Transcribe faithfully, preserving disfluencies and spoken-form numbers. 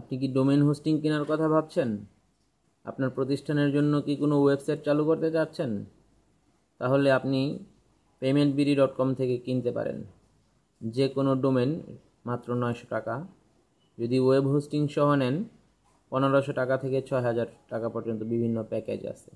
আপনি কি domain hosting কেনার কথা ভাবছেন? আপনার প্রতিষ্ঠানের জন্য কি কোনো ওয়েবসাইট চালু করতে যাচ্ছেন? তাহলে আপনি payment B D dot com থেকে কিনতে পারেন। যে কোনো ডোমেন মাত্র নয়শো টাকা, যদি ওয়েব হোস্টিং সহ নেন পনেরোশো টাকা থেকে ছয় হাজার টাকা পর্যন্ত বিভিন্ন প্যাকেজ আছে।